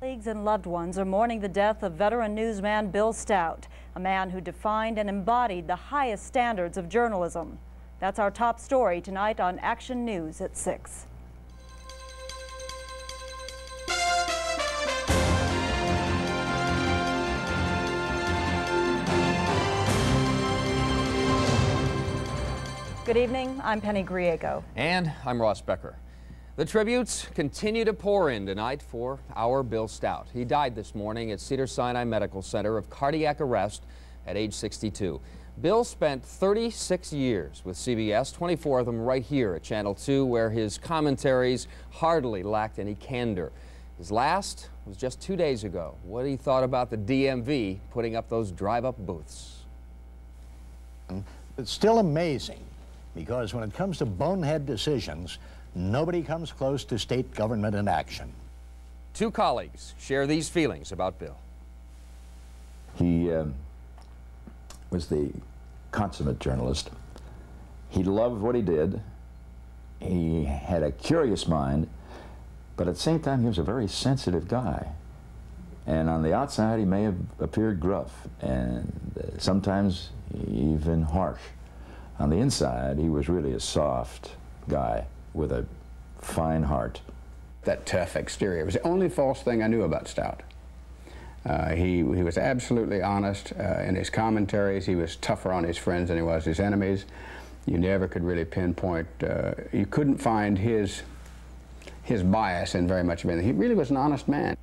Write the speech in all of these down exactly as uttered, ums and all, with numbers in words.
Colleagues and loved ones are mourning the death of veteran newsman Bill Stout, a man who defined and embodied the highest standards of journalism. That's our top story tonight on Action News at six. Good evening, I'm Penny Griego. And I'm Ross Becker. The tributes continue to pour in tonight for our Bill Stout. He died this morning at Cedars-Sinai Medical Center of cardiac arrest at age sixty-two. Bill spent thirty-six years with C B S, twenty-four of them right here at Channel two, where his commentaries hardly lacked any candor. His last was just two days ago. What he thought about the D M V putting up those drive-up booths. It's still amazing, because when it comes to bonehead decisions, nobody comes close to state government in action. Two colleagues share these feelings about Bill. He uh, was the consummate journalist. He loved what he did. He had a curious mind, but at the same time, he was a very sensitive guy. And on the outside, he may have appeared gruff and uh, sometimes even harsh. On the inside, he was really a soft guy with a fine heart. That tough exterior was the only false thing I knew about Stout. Uh, he, he was absolutely honest uh, in his commentaries. He was tougher on his friends than he was his enemies. You never could really pinpoint, uh, you couldn't find his, his bias in very much of anything. He really was an honest man.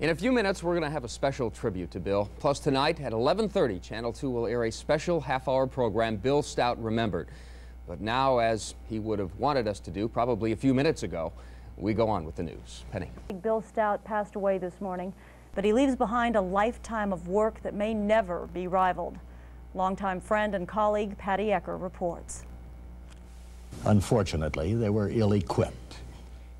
In a few minutes, we're going to have a special tribute to Bill. Plus tonight at eleven thirty, Channel two will air a special half-hour program, Bill Stout Remembered. But now, as he would have wanted us to do probably a few minutes ago, we go on with the news. Penny. Bill Stout passed away this morning, but he leaves behind a lifetime of work that may never be rivaled. Longtime friend and colleague Patty Ecker reports. Unfortunately, they were ill-equipped.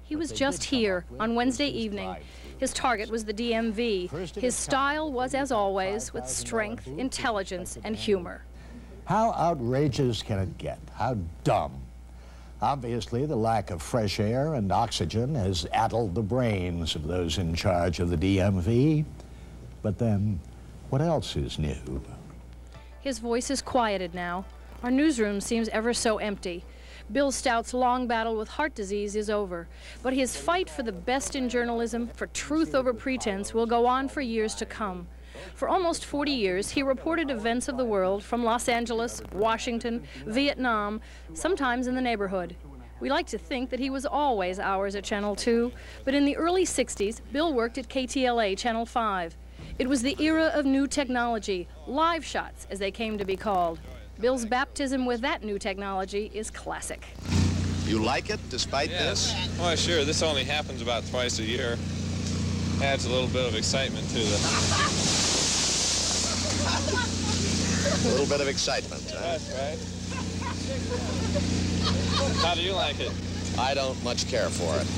He was just here on Wednesday evening. His target was the D M V. His style was, as always, with strength, intelligence, and humor. How outrageous can it get? How dumb? Obviously, the lack of fresh air and oxygen has addled the brains of those in charge of the D M V. But then, what else is new? His voice is quieted now. Our newsroom seems ever so empty. Bill Stout's long battle with heart disease is over. But his fight for the best in journalism, for truth over pretense, will go on for years to come. For almost forty years, he reported events of the world from Los Angeles, Washington, Vietnam, sometimes in the neighborhood. We like to think that he was always ours at Channel two, but in the early sixties, Bill worked at K T L A Channel five. It was the era of new technology, live shots as they came to be called. Bill's baptism with that new technology is classic. You like it despite yeah. this? Oh, sure. This only happens about twice a year. Adds a little bit of excitement to the... A little bit of excitement. Huh? That's right. How do you like it? I don't much care for it.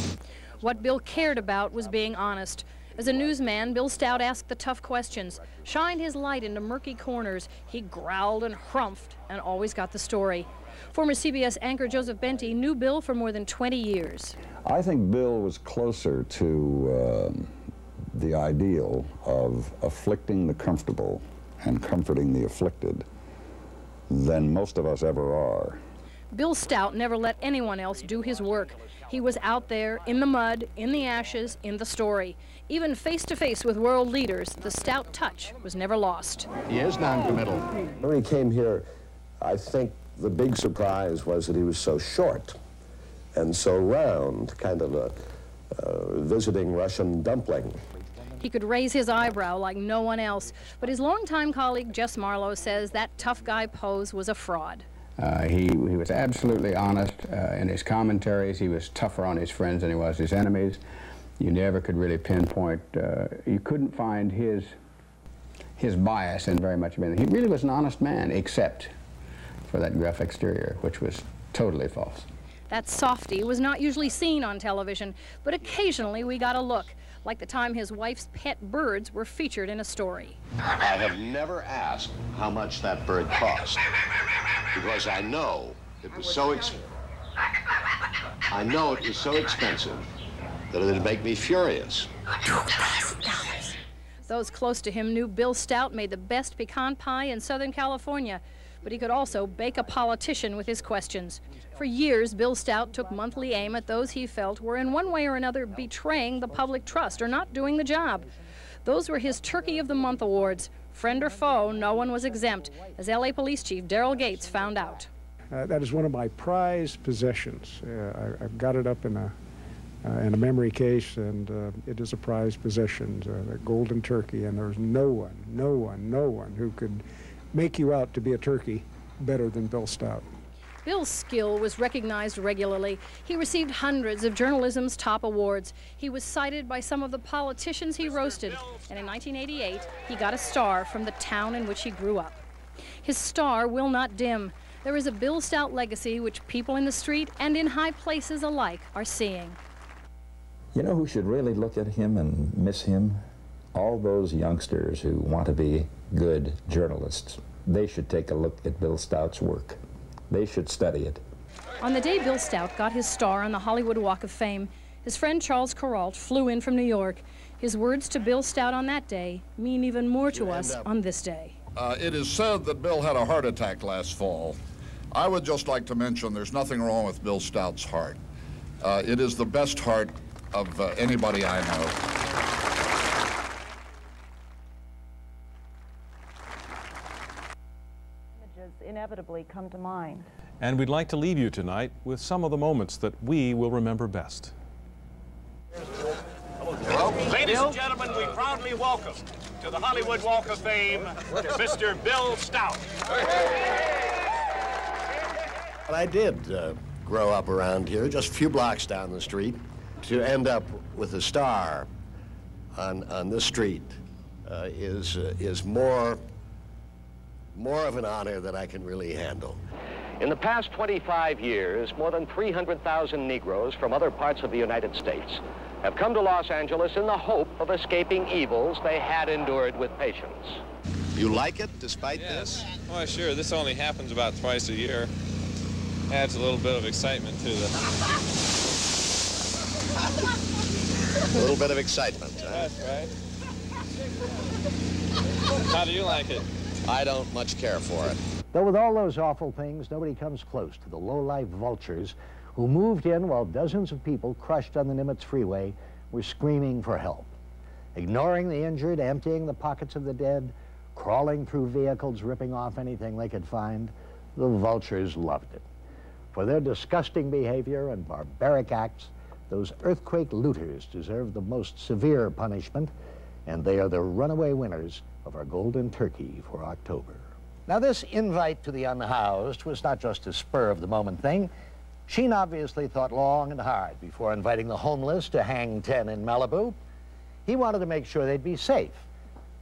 What Bill cared about was being honest. As a newsman, Bill Stout asked the tough questions, shined his light into murky corners. He growled and humphed and always got the story. Former C B S anchor Joseph Benti knew Bill for more than twenty years. I think Bill was closer to um, the ideal of afflicting the comfortable and comforting the afflicted than most of us ever are. Bill Stout never let anyone else do his work. He was out there, in the mud, in the ashes, in the story. Even face-to-face with world leaders, the Stout touch was never lost. He is noncommittal. When he came here, I think the big surprise was that he was so short and so round, kind of a uh, visiting Russian dumpling. He could raise his eyebrow like no one else, but his longtime colleague Jess Marlowe says that tough guy pose was a fraud. Uh, he, he was absolutely honest uh, in his commentaries. He was tougher on his friends than he was his enemies. You never could really pinpoint, uh, you couldn't find his, his bias in very much of anything. He really was an honest man, except for that gruff exterior, which was totally false. That softy was not usually seen on television, but occasionally we got a look, like the time his wife's pet birds were featured in a story. I have never asked how much that bird cost, because I know it was so ex I know it was so expensive that it'd make me furious. Those close to him knew Bill Stout made the best pecan pie in Southern California, but he could also bake a politician with his questions. For years, Bill Stout took monthly aim at those he felt were in one way or another betraying the public trust or not doing the job. Those were his Turkey of the Month awards. Friend or foe, no one was exempt, as L A Police Chief Deryl Gates found out. Uh, that is one of my prized possessions. Uh, I, I've got it up in a Uh, and a memory case, and uh, it is a prized possession, uh, a golden turkey, and there's no one, no one, no one who could make you out to be a turkey better than Bill Stout. Bill's skill was recognized regularly. He received hundreds of journalism's top awards. He was cited by some of the politicians he roasted, and in nineteen eighty-eight, he got a star from the town in which he grew up. His star will not dim. There is a Bill Stout legacy which people in the street and in high places alike are seeing. You know who should really look at him and miss him? All those youngsters who want to be good journalists. They should take a look at Bill Stout's work. They should study it. On the day Bill Stout got his star on the Hollywood Walk of Fame, his friend Charles Kuralt flew in from New York. His words to Bill Stout on that day mean even more to us on this day. Uh, it is said that Bill had a heart attack last fall. I would just like to mention there's nothing wrong with Bill Stout's heart. Uh, it is the best heart of uh, anybody I know. Images inevitably come to mind. And we'd like to leave you tonight with some of the moments that we will remember best. Hello? Ladies and gentlemen, we proudly welcome to the Hollywood Walk of Fame, Mister Bill Stout. Well, I did uh, grow up around here, just a few blocks down the street. To end up with a star on on this street uh, is uh, is more more of an honor that I can really handle. In the past twenty-five years, more than three hundred thousand Negroes from other parts of the United States have come to Los Angeles in the hope of escaping evils they had endured with patience. You like it despite yeah. this? Well, sure. This only happens about twice a year. Adds a little bit of excitement to the. A little bit of excitement. Huh? That's right. How do you like it? I don't much care for it. Though with all those awful things, nobody comes close to the low-life vultures who moved in while dozens of people crushed on the Nimitz freeway were screaming for help. Ignoring the injured, emptying the pockets of the dead, crawling through vehicles, ripping off anything they could find, the vultures loved it. For their disgusting behavior and barbaric acts, those earthquake looters deserve the most severe punishment, and they are the runaway winners of our golden turkey for October. Now, this invite to the unhoused was not just a spur-of-the-moment thing. Sheen obviously thought long and hard before inviting the homeless to hang ten in Malibu. He wanted to make sure they'd be safe.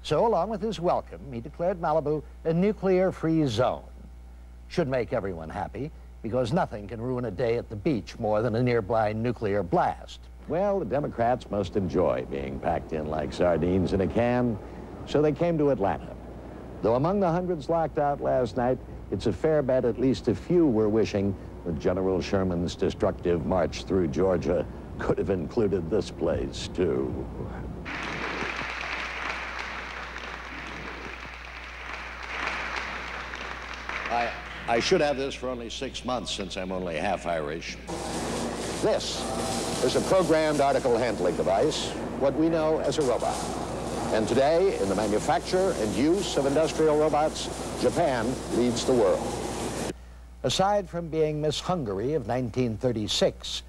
So, along with his welcome, he declared Malibu a nuclear-free zone. Should make everyone happy, because nothing can ruin a day at the beach more than a nearby nuclear blast. Well, the Democrats must enjoy being packed in like sardines in a can, so they came to Atlanta. Though among the hundreds locked out last night, it's a fair bet at least a few were wishing that General Sherman's destructive march through Georgia could have included this place, too. I... I should have this for only six months since I'm only half Irish. This is a programmed article handling device, what we know as a robot. And today, in the manufacture and use of industrial robots, Japan leads the world. Aside from being Miss Hungary of nineteen thirty-six,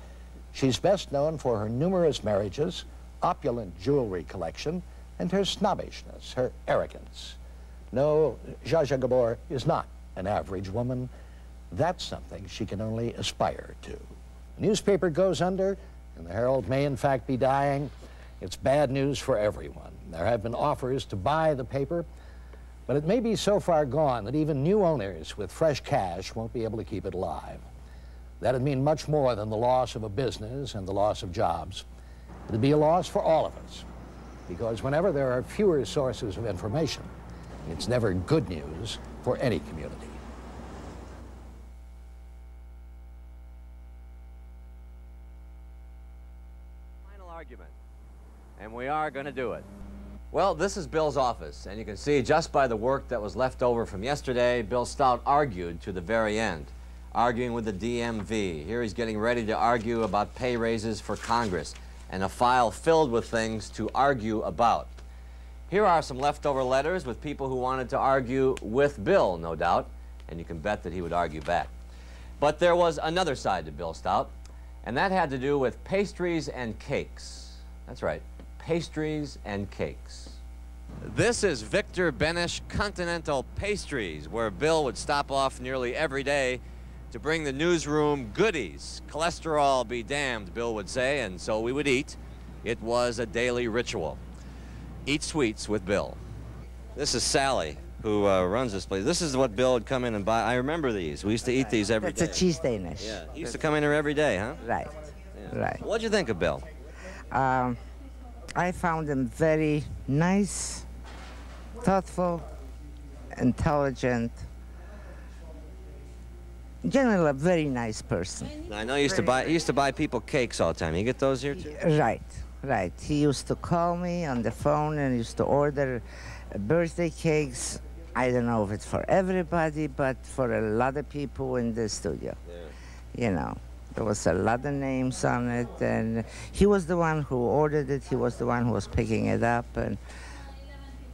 she's best known for her numerous marriages, opulent jewelry collection, and her snobbishness, her arrogance. No, Zsa Zsa Gabor is not an average woman. That's something she can only aspire to. The newspaper goes under, and the Herald may in fact be dying. It's bad news for everyone. There have been offers to buy the paper, but it may be so far gone that even new owners with fresh cash won't be able to keep it alive. That'd mean much more than the loss of a business and the loss of jobs. It'd be a loss for all of us, because whenever there are fewer sources of information, it's never good news for any community. Final argument, and we are going to do it. Well, this is Bill's office, and you can see just by the work that was left over from yesterday, Bill Stout argued to the very end, arguing with the D M V. Here he's getting ready to argue about pay raises for Congress, and a file filled with things to argue about. Here are some leftover letters with people who wanted to argue with Bill, no doubt, and you can bet that he would argue back. But there was another side to Bill Stout, and that had to do with pastries and cakes. That's right, pastries and cakes. This is Victor Benish Continental Pastries, where Bill would stop off nearly every day to bring the newsroom goodies. Cholesterol be damned, Bill would say, and so we would eat. It was a daily ritual. Eat sweets with Bill. This is Sally, who uh, runs this place. This is what Bill would come in and buy. I remember these. We used to eat these every That's day. It's a cheese Danish. Yeah. He used to come in here every day, huh? Right. Yeah. Right. What'd you think of Bill? Um, I found him very nice, thoughtful, intelligent. Generally, a very nice person. I know he used to buy. He used to buy people cakes all the time. You get those here too? Right. Right. He used to call me on the phone and used to order birthday cakes. I don't know if it's for everybody, but for a lot of people in the studio. Yeah. You know, there was a lot of names on it, and he was the one who ordered it. He was the one who was picking it up, and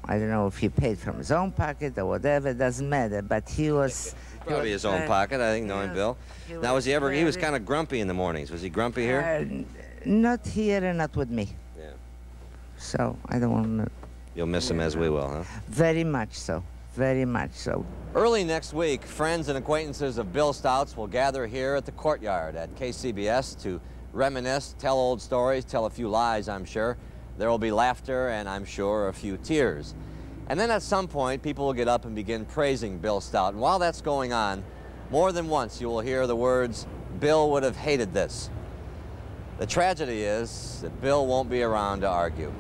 I don't know if he paid from his own pocket or whatever. It doesn't matter, but he was... Probably his own pocket, I think, knowing Bill. Now, was he ever... He was kind of grumpy in the mornings. Was he grumpy here? Uh, not here and not with me. Yeah. So, I don't want to... You'll miss him as we will, huh? Very much so. Very much so. Early next week, friends and acquaintances of Bill Stout's will gather here at the courtyard at K C B S to reminisce, tell old stories, tell a few lies, I'm sure. There will be laughter and, I'm sure, a few tears. And then at some point, people will get up and begin praising Bill Stout. And while that's going on, more than once you will hear the words, Bill would have hated this. The tragedy is that Bill won't be around to argue.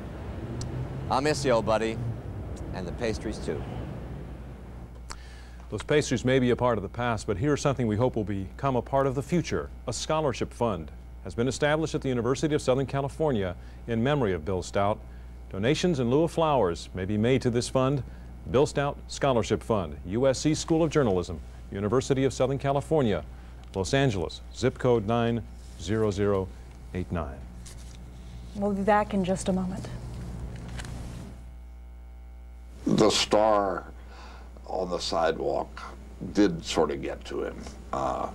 I'll miss you, old buddy, and the pastries, too. Those pastries may be a part of the past, but here's something we hope will become a part of the future. A scholarship fund has been established at the University of Southern California in memory of Bill Stout. Donations in lieu of flowers may be made to this fund. Bill Stout Scholarship Fund, U S C School of Journalism, University of Southern California, Los Angeles, zip code nine zero zero eight nine. We'll be back in just a moment. The star on the sidewalk did sort of get to him. Uh,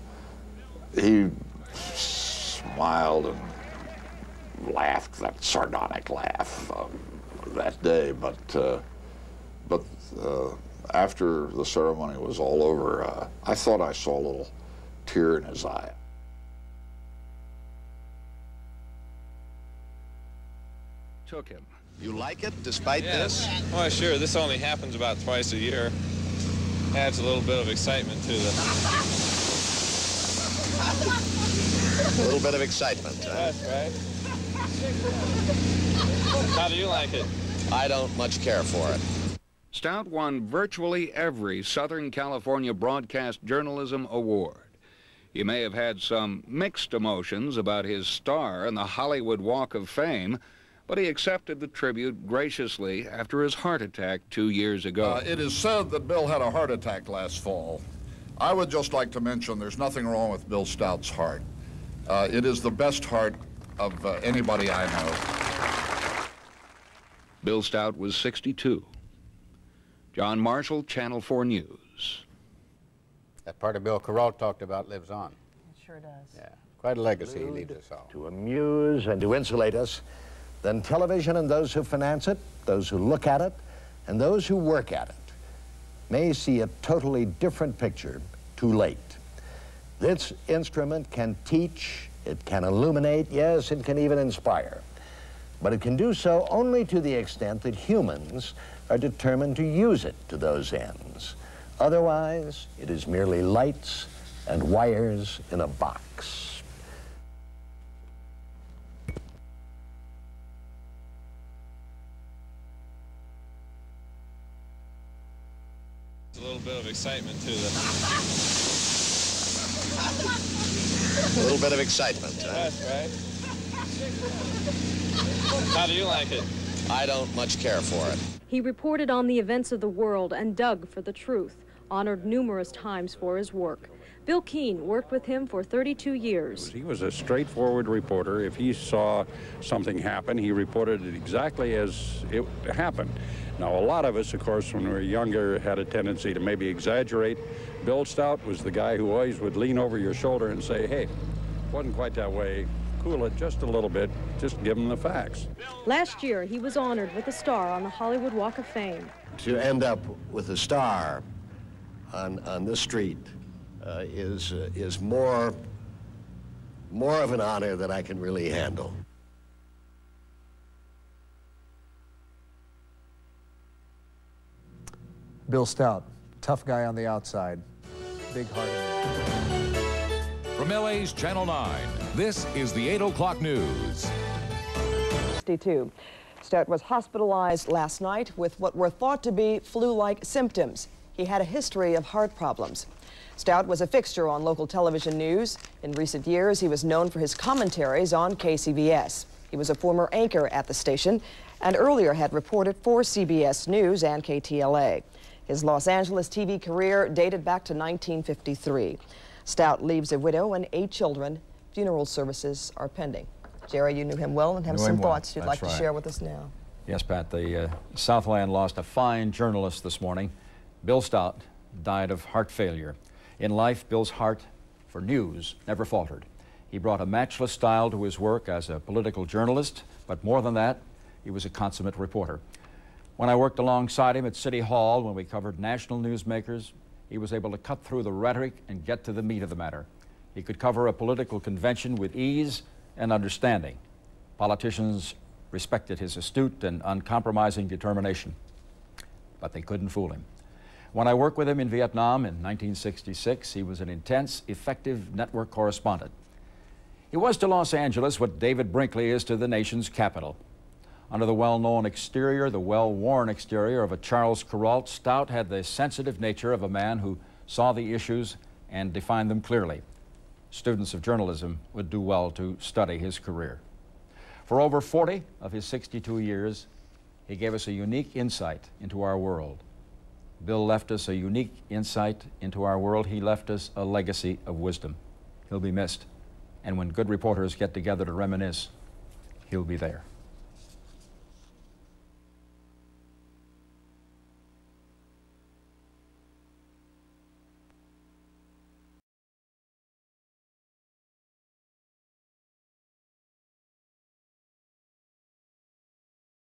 he smiled and laughed, that sardonic laugh, um, that day. But uh, but uh, after the ceremony was all over, uh, I thought I saw a little tear in his eye. Took him. You like it, despite yeah. this? Oh, sure. This only happens about twice a year. Adds a little bit of excitement to the... A little bit of excitement. Huh? That's right. How do you like it? I don't much care for it. Stout won virtually every Southern California Broadcast Journalism Award. You may have had some mixed emotions about his star in the Hollywood Walk of Fame, but he accepted the tribute graciously after his heart attack two years ago. Uh, it is said that Bill had a heart attack last fall. I would just like to mention there's nothing wrong with Bill Stout's heart. Uh, it is the best heart of uh, anybody I know. Bill Stout was sixty-two. John Marshall, Channel four News. That part of Bill Kuralt talked about lives on. It sure does. Yeah, quite a legacy he leaves us all. To amuse and to insulate us, then television and those who finance it, those who look at it, and those who work at it may see a totally different picture too late. This instrument can teach, it can illuminate, yes, it can even inspire. But it can do so only to the extent that humans are determined to use it to those ends. Otherwise, it is merely lights and wires in a box. A little bit of excitement to the... A little bit of excitement. Huh? That's right. How do you like it? I don't much care for it. He reported on the events of the world and dug for the truth, honored numerous times for his work. Bill Keene worked with him for thirty-two years. He was a straightforward reporter. If he saw something happen, he reported it exactly as it happened. Now, a lot of us, of course, when we were younger, had a tendency to maybe exaggerate. Bill Stout was the guy who always would lean over your shoulder and say, hey, wasn't quite that way. Cool it just a little bit. Just give them the facts. Last year, he was honored with a star on the Hollywood Walk of Fame. To end up with a star on, on this street uh, is, uh, is more, more of an honor than I can really handle. Bill Stout, tough guy on the outside, big heart. From L A's Channel nine, this is the eight o'clock news. sixty-two. Stout was hospitalized last night with what were thought to be flu-like symptoms. He had a history of heart problems. Stout was a fixture on local television news. In recent years, he was known for his commentaries on K C B S. He was a former anchor at the station and earlier had reported for C B S News and K T L A. His Los Angeles T V career dated back to nineteen fifty-three. Stout leaves a widow and eight children. Funeral services are pending. Jerry, you knew him well and have knew some thoughts well. you'd That's like right. to share with us now. Yes, Pat, the uh, Southland lost a fine journalist this morning. Bill Stout died of heart failure. In life, Bill's heart for news never faltered. He brought a matchless style to his work as a political journalist, but more than that, he was a consummate reporter. When I worked alongside him at City Hall when we covered national newsmakers, he was able to cut through the rhetoric and get to the meat of the matter. He could cover a political convention with ease and understanding. Politicians respected his astute and uncompromising determination, but they couldn't fool him. When I worked with him in Vietnam in nineteen sixty-six, he was an intense, effective network correspondent. He was to Los Angeles what David Brinkley is to the nation's capital. Under the well-known exterior, the well-worn exterior of a Charles Kuralt, Stout had the sensitive nature of a man who saw the issues and defined them clearly. Students of journalism would do well to study his career. For over forty of his sixty-two years, he gave us a unique insight into our world. Bill left us a unique insight into our world. He left us a legacy of wisdom. He'll be missed. And when good reporters get together to reminisce, he'll be there.